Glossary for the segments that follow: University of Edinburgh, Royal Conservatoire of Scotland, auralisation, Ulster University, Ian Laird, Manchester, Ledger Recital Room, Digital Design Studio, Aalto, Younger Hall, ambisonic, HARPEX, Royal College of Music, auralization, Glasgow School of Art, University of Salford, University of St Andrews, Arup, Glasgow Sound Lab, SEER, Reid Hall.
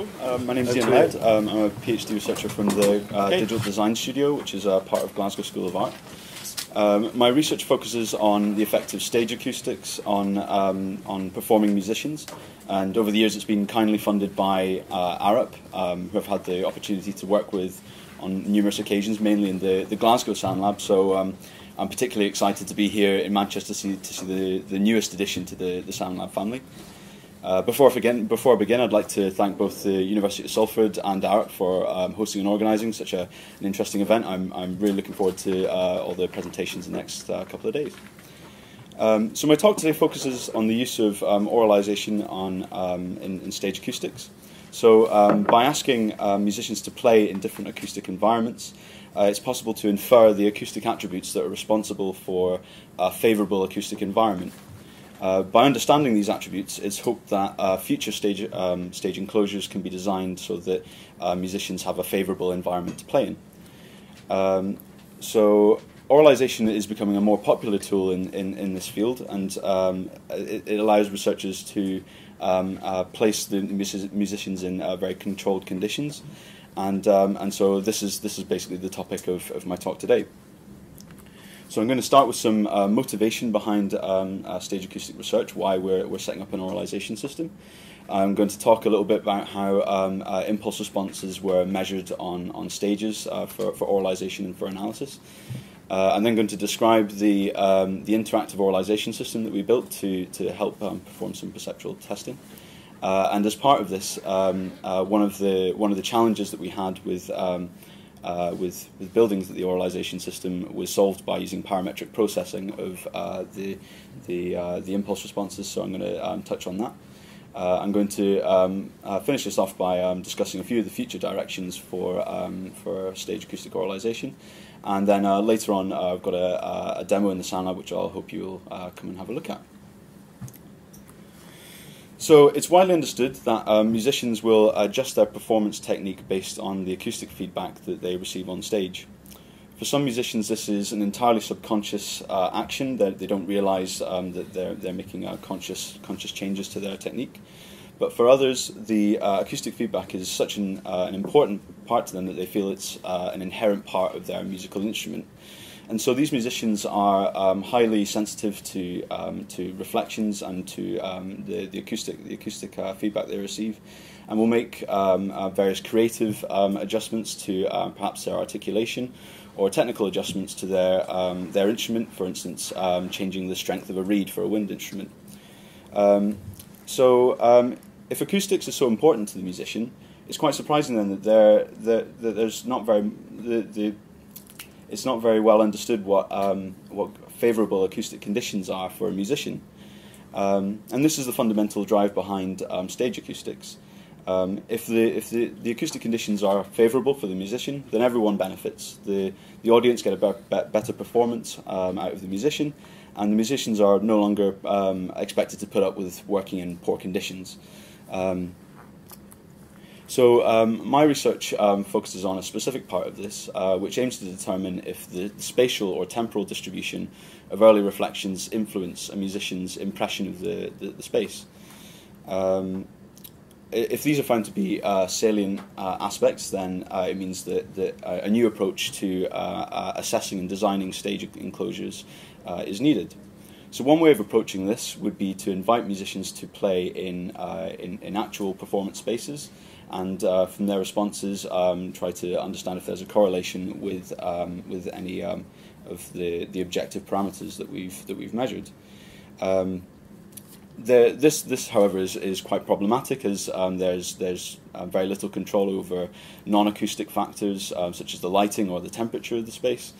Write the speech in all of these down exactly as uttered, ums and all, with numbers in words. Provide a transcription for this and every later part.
Hello, uh, my name is Ian Laird. Um, I'm a PhD researcher from the uh, okay. Digital Design Studio, which is uh, part of Glasgow School of Art. Um, my research focuses on the effect of stage acoustics on, um, on performing musicians, and over the years it's been kindly funded by uh, Arup, um, who I've had the opportunity to work with on numerous occasions, mainly in the, the Glasgow Sound Lab, so um, I'm particularly excited to be here in Manchester to see, to see the, the newest addition to the, the Sound Lab family. Uh, before, I begin, before I begin, I'd like to thank both the University of Salford and Arup for um, hosting and organising such a, an interesting event. I'm, I'm really looking forward to uh, all the presentations in the next uh, couple of days. Um, so my talk today focuses on the use of um, auralisation on, um, in, in stage acoustics. So um, by asking uh, musicians to play in different acoustic environments, uh, it's possible to infer the acoustic attributes that are responsible for a favourable acoustic environment. Uh, by understanding these attributes, it's hoped that uh, future stage, um, stage enclosures can be designed so that uh, musicians have a favourable environment to play in. Um, so auralisation is becoming a more popular tool in, in, in this field, and um, it, it allows researchers to um, uh, place the mus musicians in uh, very controlled conditions, and, um, and so this is, this is basically the topic of, of my talk today. So I'm going to start with some uh, motivation behind um, uh, stage acoustic research, why we're, we're setting up an auralisation system. I'm going to talk a little bit about how um, uh, impulse responses were measured on, on stages uh, for, for auralisation and for analysis. Uh, I'm then going to describe the, um, the interactive auralisation system that we built to, to help um, perform some perceptual testing. Uh, and as part of this, um, uh, one of the, one of the challenges that we had with um, Uh, with, with buildings that the auralisation system was solved by using parametric processing of uh, the, the, uh, the impulse responses, so I'm going to um, touch on that. Uh, I'm going to um, uh, finish this off by um, discussing a few of the future directions for, um, for stage acoustic auralisation, and then uh, later on uh, I've got a, a demo in the Sound Lab which I'll hope you'll uh, come and have a look at. So it's widely understood that um, musicians will adjust their performance technique based on the acoustic feedback that they receive on stage. For some musicians, this is an entirely subconscious uh, action that they don't realise um, that they're, they're making uh, conscious, conscious changes to their technique. But for others, the uh, acoustic feedback is such an, uh, an important part to them that they feel it's uh, an inherent part of their musical instrument. And so these musicians are um, highly sensitive to um, to reflections and to um, the the acoustic the acoustic uh, feedback they receive, and will make um, uh, various creative um, adjustments to uh, perhaps their articulation, or technical adjustments to their um, their instrument. For instance, um, changing the strength of a reed for a wind instrument. Um, so um, if acoustics is so important to the musician, it's quite surprising then that there that, that there's not very the, the It's not very well understood what, um, what favourable acoustic conditions are for a musician. Um, and this is the fundamental drive behind um, stage acoustics. Um, if the, if the, the acoustic conditions are favourable for the musician, then everyone benefits. The, the audience get a be be better performance um, out of the musician, and the musicians are no longer um, expected to put up with working in poor conditions. Um, So um, my research um, focuses on a specific part of this, uh, which aims to determine if the spatial or temporal distribution of early reflections influence a musician's impression of the, the, the space. Um, if these are found to be uh, salient uh, aspects, then uh, it means that, that a new approach to uh, uh, assessing and designing stage enclosures uh, is needed. So one way of approaching this would be to invite musicians to play in, uh, in, in actual performance spaces, and uh, from their responses um, try to understand if there's a correlation with, um, with any um, of the, the objective parameters that we've, that we've measured. Um, there, this, this, however, is, is quite problematic, as um, there's, there's uh, very little control over non-acoustic factors um, such as the lighting or the temperature of the space.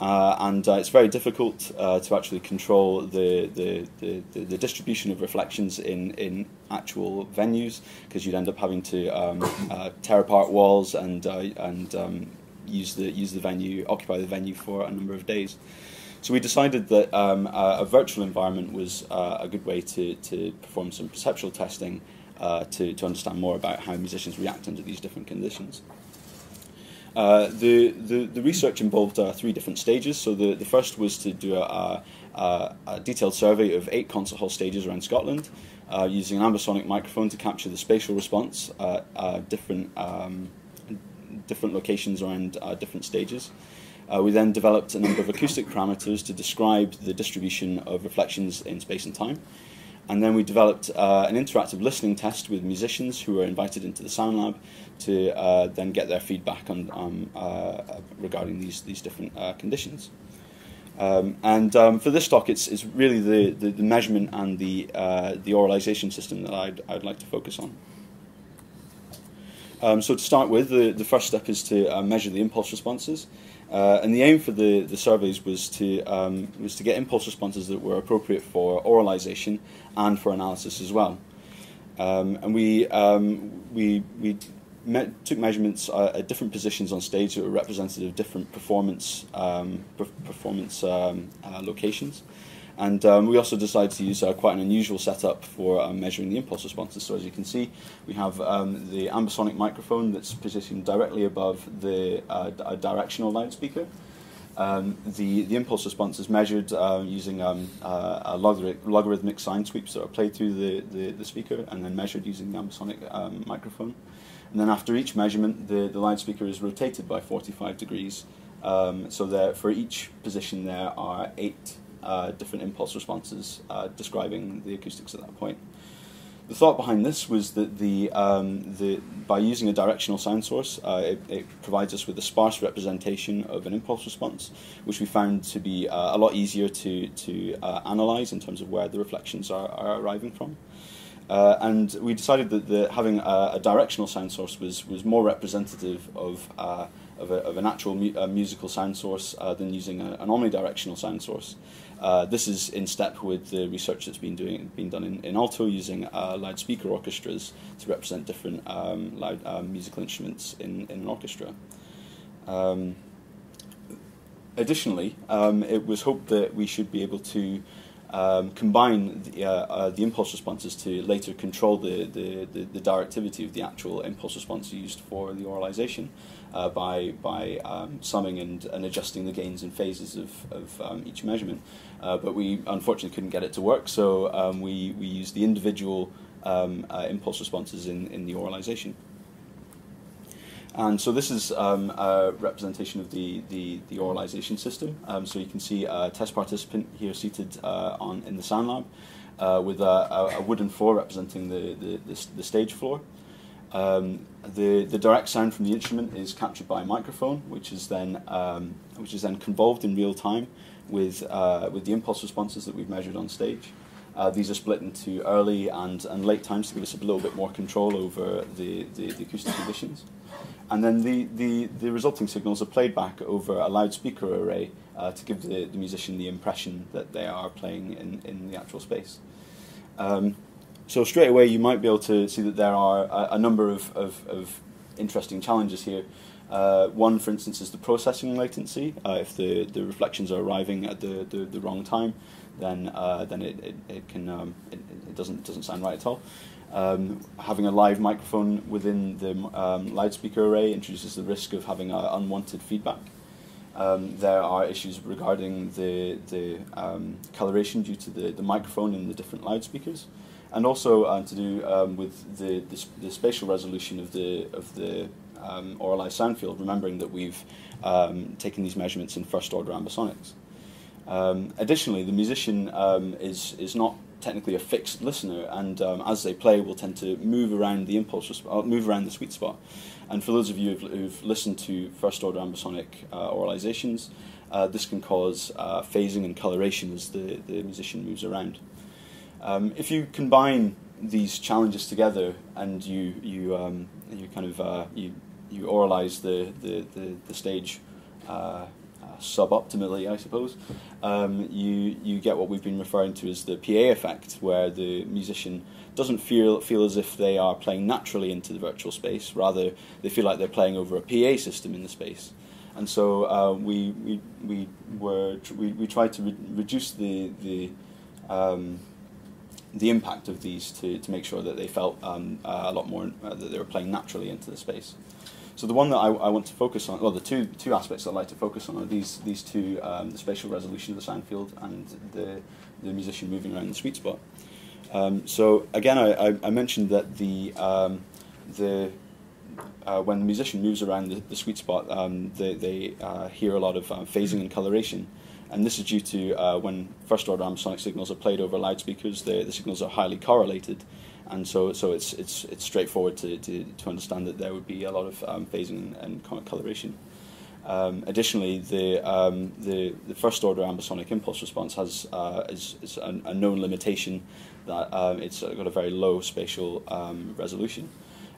Uh, and uh, it's very difficult uh, to actually control the, the, the, the distribution of reflections in, in actual venues, because you'd end up having to um, uh, tear apart walls and, uh, and um, use, the, use the venue, occupy the venue for a number of days. So we decided that um, a, a virtual environment was uh, a good way to, to perform some perceptual testing uh, to, to understand more about how musicians react under these different conditions. Uh, the, the, the research involved uh, three different stages. So the, the first was to do a, a, a detailed survey of eight concert hall stages around Scotland. uh, using an ambisonic microphone to capture the spatial response at uh, different, um, different locations around uh, different stages. Uh, we then developed a number of acoustic parameters to describe the distribution of reflections in space and time. And then we developed uh, an interactive listening test with musicians who were invited into the sound lab to uh, then get their feedback on, um, uh, regarding these, these different uh, conditions. Um, and um, for this talk, it's, it's really the, the, the measurement and the, uh, the auralisation system that I'd, I'd like to focus on. Um, so to start with, the, the first step is to uh, measure the impulse responses. Uh, and the aim for the, the surveys was to, um, was to get impulse responses that were appropriate for auralisation and for analysis as well. Um, and we, um, we, we me took measurements uh, at different positions on stage that were representative of different performance, um, per performance um, uh, locations. And um, we also decided to use uh, quite an unusual setup for uh, measuring the impulse responses. So as you can see, we have um, the ambisonic microphone that's positioned directly above the uh, a directional loudspeaker. Um, the, the impulse response is measured uh, using um, uh, a logari logarithmic sine sweeps that are played through the, the, the speaker and then measured using the ambisonic um, microphone. And then after each measurement, the, the loudspeaker is rotated by forty-five degrees. Um, so that for each position there are eight Uh, different impulse responses uh, describing the acoustics at that point. The thought behind this was that the, um, the, by using a directional sound source, uh, it, it provides us with a sparse representation of an impulse response, which we found to be uh, a lot easier to, to uh, analyse in terms of where the reflections are, are arriving from. Uh, and we decided that the, having a, a directional sound source was, was more representative of uh, Of, a, of an actual mu uh, musical sound source uh, than using a, an omnidirectional sound source. Uh, this is in step with the research that's been doing been done in, in Aalto using uh, loudspeaker orchestras to represent different um, loud uh, musical instruments in, in an orchestra. Um, additionally, um, it was hoped that we should be able to Um, combine the, uh, uh, the impulse responses to later control the, the, the, the directivity of the actual impulse response used for the auralisation uh, by, by um, summing and, and adjusting the gains and phases of, of um, each measurement. Uh, but we unfortunately couldn't get it to work, so um, we, we used the individual um, uh, impulse responses in, in the auralisation. And so this is um, a representation of the, the, the auralisation system. Um, so you can see a test participant here seated uh, on, in the sound lab uh, with a, a wooden floor representing the, the, the, the stage floor. Um, the, the direct sound from the instrument is captured by a microphone, which is then, um, which is then convolved in real time with, uh, with the impulse responses that we've measured on stage. Uh, these are split into early and, and late times to give us a little bit more control over the, the, the acoustic conditions. And then the, the, the resulting signals are played back over a loudspeaker array uh, to give the, the musician the impression that they are playing in, in the actual space. Um, so straight away you might be able to see that there are a, a number of, of, of interesting challenges here. Uh, one, for instance, is the processing latency. Uh, if the, the reflections are arriving at the, the, the wrong time, then uh, then it, it, it can um, it, it doesn't doesn't sound right at all. Um, having a live microphone within the um, loudspeaker array introduces the risk of having uh, unwanted feedback. Um, there are issues regarding the the um, coloration due to the, the microphone and the different loudspeakers, and also uh, to do um, with the, the the spatial resolution of the of the um, auralised sound field. Remembering that we've um, taken these measurements in first order ambisonics. Um, additionally, the musician um, is, is not technically a fixed listener, and um, as they play will tend to move around the impulse, move around the sweet spot. And for those of you who've, who've listened to first order ambisonic uh, auralisations, uh, this can cause uh, phasing and coloration as the, the musician moves around. Um, if you combine these challenges together and you, you, um, you kind of uh, you, you auralise the, the, the, the stage uh, suboptimally, I suppose, um, you you get what we've been referring to as the P A effect, where the musician doesn't feel feel as if they are playing naturally into the virtual space. Rather, they feel like they're playing over a P A system in the space. And so uh, we we we were tr we we tried to re reduce the the um, the impact of these to to make sure that they felt um, uh, a lot more uh, that they were playing naturally into the space. So the one that I, I want to focus on, well, the two two aspects I'd like to focus on are these these two, um, the spatial resolution of the sound field and the the musician moving around the sweet spot. Um, so again, I, I mentioned that the um, the uh, when the musician moves around the, the sweet spot, um, they, they uh, hear a lot of um, phasing and coloration, and this is due to uh, when first order ambisonic signals are played over loudspeakers, the, the signals are highly correlated, and so so it's it's it's straightforward to to, to understand that there would be a lot of um, phasing and, and coloration. Um, additionally, the, um, the the first order ambisonic impulse response has uh, is, is a, a known limitation that um, it's got a very low spatial um, resolution,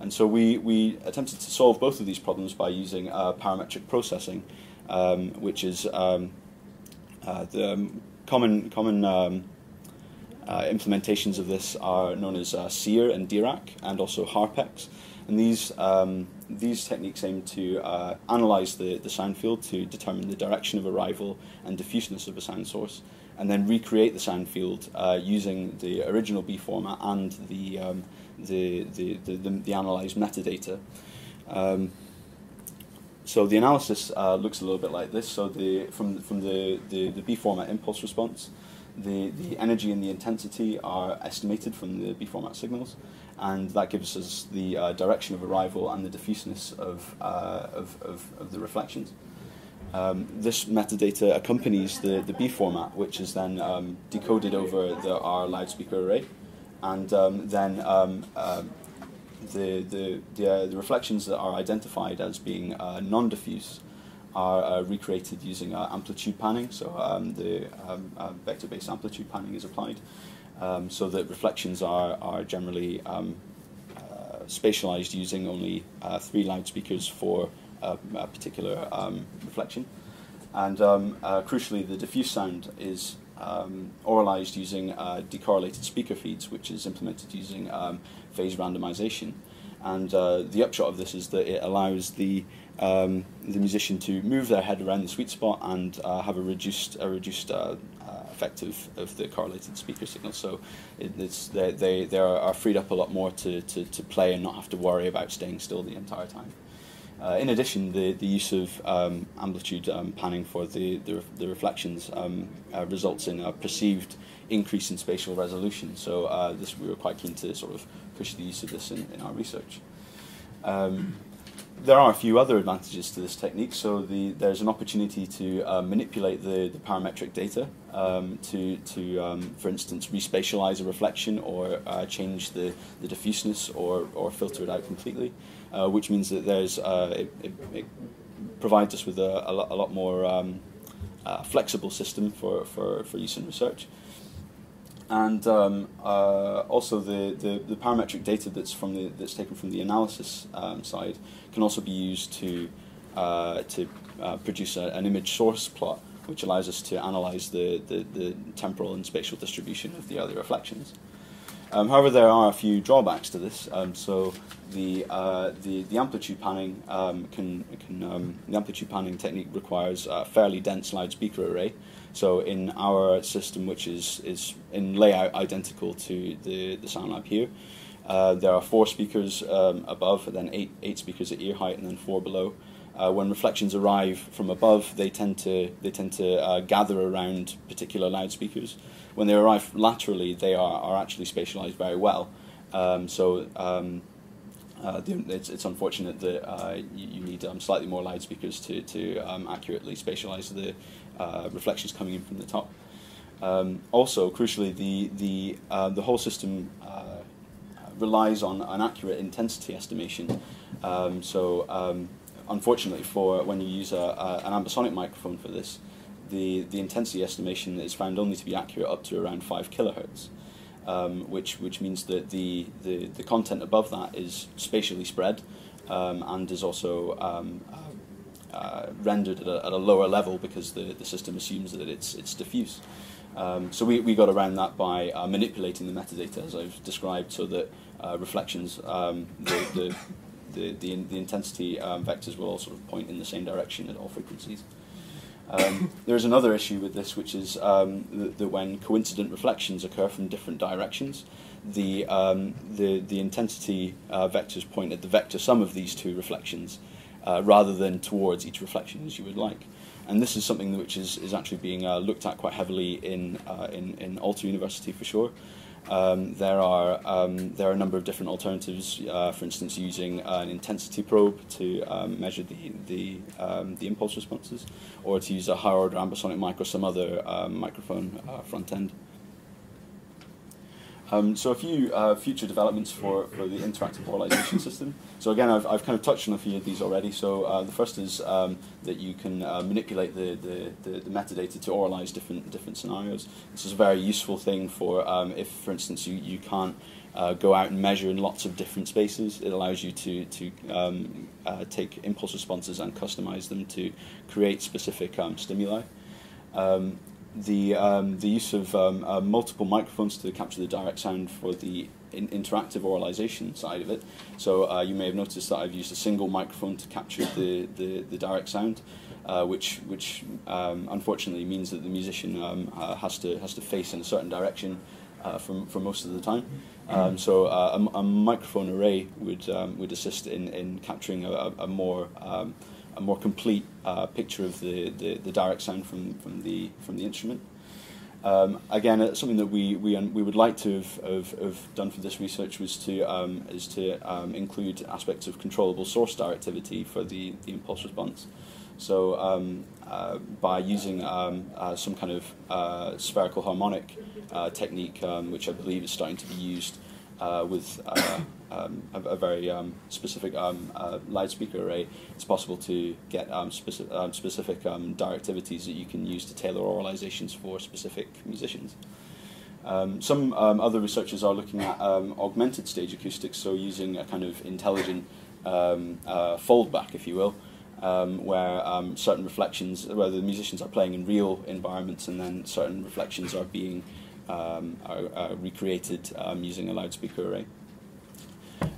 and so we we attempted to solve both of these problems by using uh, parametric processing, um, which is um, uh, the common common um, uh, implementations of this are known as uh, SEER and D RAC, and also HARPEX. And these, um, these techniques aim to uh, analyse the, the sound field to determine the direction of arrival and diffuseness of a sound source, and then recreate the sound field uh, using the original B format and the, um, the, the, the, the, the analysed metadata. Um, so the analysis uh, looks a little bit like this. So the, from, from the, the, the B format impulse response, The, the energy and the intensity are estimated from the B format signals, and that gives us the uh, direction of arrival and the diffuseness of, uh, of, of, of the reflections. Um, this metadata accompanies the, the B format, which is then um, decoded over the R loudspeaker array, and um, then um, uh, the, the, the, uh, the reflections that are identified as being uh, non-diffuse are uh, recreated using uh, amplitude panning, so um, the um, uh, vector-based amplitude panning is applied, um, so that reflections are, are generally um, uh, spatialized using only uh, three loudspeakers for a, a particular um, reflection. And um, uh, crucially, the diffuse sound is um, auralized using uh, decorrelated speaker feeds, which is implemented using um, phase randomization. And uh, the upshot of this is that it allows the um, the musician to move their head around the sweet spot and uh, have a reduced a reduced uh, uh, effect of, of the correlated speaker signal. So it, it's they they they are freed up a lot more to, to to play and not have to worry about staying still the entire time. Uh, in addition, the the use of um, amplitude um, panning for the the, ref the reflections um, uh, results in a perceived increase in spatial resolution. So uh, this we were quite keen to sort of push the use of this in, in our research. Um, there are a few other advantages to this technique. So the, there's an opportunity to uh, manipulate the, the parametric data um, to, to um, for instance, respatialize a reflection or uh, change the, the diffuseness or, or filter it out completely, uh, which means that there's uh, it, it, it provides us with a, a, lot, a lot more um, uh, flexible system for, for, for use in research. And um, uh, also, the, the, the parametric data that's from the that's taken from the analysis um, side can also be used to uh, to uh, produce a, an image source plot, which allows us to analyze the, the, the temporal and spatial distribution of the other reflections. Um, however, there are a few drawbacks to this. Um, so the, uh, the the amplitude panning um, can can um, the amplitude panning technique requires a fairly dense loudspeaker array. So in our system, which is is in layout identical to the the Sound Lab here, uh, there are four speakers um, above, and then eight eight speakers at ear height, and then four below. Uh, when reflections arrive from above, they tend to they tend to uh, gather around particular loudspeakers. When they arrive laterally, they are are actually spatialized very well. Um, so um, uh, it's it's unfortunate that uh, you, you need um, slightly more loudspeakers to to um, accurately spatialize the uh, reflections coming in from the top. Um, also, crucially, the the uh, the whole system uh, relies on an accurate intensity estimation. Um, so um, Unfortunately, for when you use a, a, an ambisonic microphone for this, the, the intensity estimation is found only to be accurate up to around five kilohertz, um, which which means that the, the the content above that is spatially spread, um, and is also um, uh, rendered at a, at a lower level because the, the system assumes that it's it's diffuse. Um, so we, we got around that by uh, manipulating the metadata as I've described, so that uh, reflections um, the, the The, the, the intensity um, vectors will all sort of point in the same direction at all frequencies. Um, there is another issue with this, which is um, that, that when coincident reflections occur from different directions, the, um, the, the intensity uh, vectors point at the vector sum of these two reflections, uh, rather than towards each reflection as you would like. And this is something which is, is actually being uh, looked at quite heavily in, uh, in, in Ulster University for sure. Um, there are um, there are a number of different alternatives. Uh, for instance, using an intensity probe to um, measure the the um, the impulse responses, or to use a higher order ambisonic mic or some other um, microphone uh, front end. Um, so a few uh, future developments for, for the interactive auralisation system. So again, I've, I've kind of touched on a few of these already. So uh, the first is um, that you can uh, manipulate the, the, the, the metadata to auralise different, different scenarios. This is a very useful thing for um, if, for instance, you, you can't uh, go out and measure in lots of different spaces. It allows you to, to um, uh, take impulse responses and customise them to create specific um, stimuli. Um, The, um, the use of um, uh, multiple microphones to capture the direct sound for the in interactive auralisation side of it. So uh, you may have noticed that I've used a single microphone to capture the, the, the direct sound, uh, which, which um, unfortunately means that the musician um, uh, has, to, has to face in a certain direction uh, for, for most of the time. Um, so uh, a, a microphone array would, um, would assist in, in capturing a, a more um, a more complete uh, picture of the, the, the direct sound from, from the from the instrument. Um, again, uh, something that we we we would like to have, have, have done for this research was to um, is to um, include aspects of controllable source directivity for the, the impulse response. So um, uh, by using um, uh, some kind of uh, spherical harmonic uh, technique, um, which I believe is starting to be used uh, with. Uh, Um, a, a very um, specific um, uh, loudspeaker array, it's possible to get um, speci um, specific um, directivities that you can use to tailor auralizations for specific musicians. Um, some um, other researchers are looking at um, augmented stage acoustics, so using a kind of intelligent um, uh, foldback, if you will, um, where um, certain reflections, whether the musicians are playing in real environments and then certain reflections are being um, are, are recreated um, using a loudspeaker array.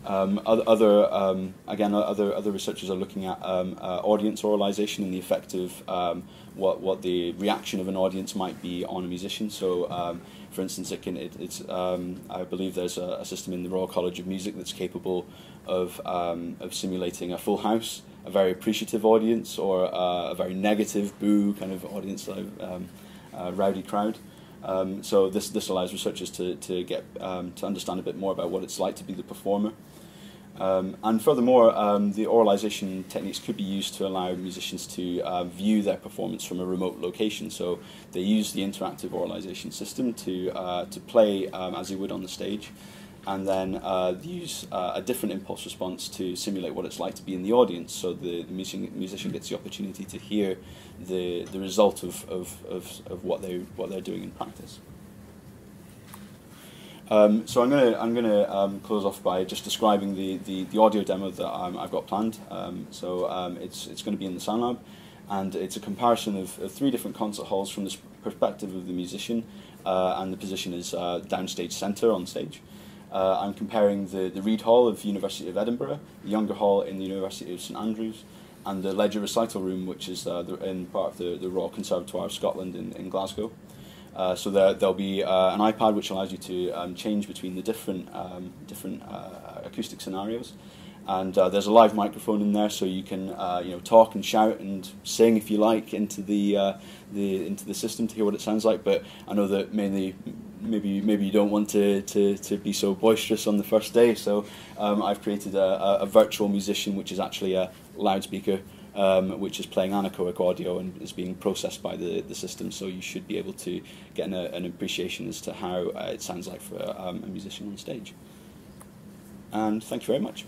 Um, other, other um, again, other other researchers are looking at um, uh, audience auralization and the effect of um, what what the reaction of an audience might be on a musician. So, um, for instance, it can it, it's um, I believe there's a, a system in the Royal College of Music that's capable of um, of simulating a full house, a very appreciative audience, or uh, a very negative boo kind of audience, um, uh, rowdy crowd. Um, so this this allows researchers to to get um, to understand a bit more about what it's like to be the performer, um, and furthermore, um, the auralisation techniques could be used to allow musicians to uh, view their performance from a remote location. So they use the interactive auralisation system to uh, to play um, as they would on the stage, and then uh, use uh, a different impulse response to simulate what it's like to be in the audience. So the, the music, musician gets the opportunity to hear the the result of of, of, of what they what they're doing in practice. Um, so I'm gonna I'm gonna um, close off by just describing the the, the audio demo that um, I've got planned. Um, so um, it's it's going to be in the Sound Lab, and it's a comparison of, of three different concert halls from the perspective of the musician, uh, and the position is uh, downstage centre on stage. Uh, I'm comparing the, the Reid Hall of University of Edinburgh, the Younger Hall in the University of St Andrews, and the Ledger Recital Room, which is uh, the, in part of the, the Royal Conservatoire of Scotland in, in Glasgow. Uh, so there, there'll be uh, an iPad which allows you to um, change between the different, um, different uh, acoustic scenarios. And uh, there's a live microphone in there, so you can uh, you know talk and shout and sing if you like into the uh, the into the system to hear what it sounds like. But I know that mainly maybe maybe you don't want to to, to be so boisterous on the first day. So um, I've created a, a, a virtual musician, which is actually a loudspeaker, um, which is playing anechoic audio and is being processed by the the system. So you should be able to get an, an appreciation as to how uh, it sounds like for um, a musician on stage. And thank you very much.